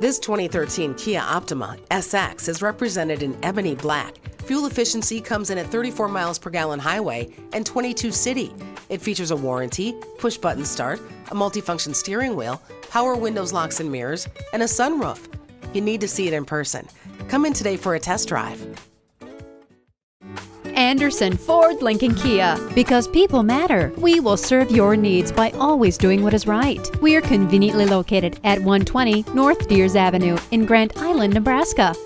This 2013 Kia Optima SX is represented in ebony black. Fuel efficiency comes in at 34 miles per gallon highway and 22 city. It features a warranty, push-button start, a multifunction steering wheel, power windows, locks and mirrors, and a sunroof. You need to see it in person. Come in today for a test drive. Anderson Ford Lincoln Kia. Because people matter, we will serve your needs by always doing what is right. We are conveniently located at 120 North Diers Avenue in Grand Island, Nebraska.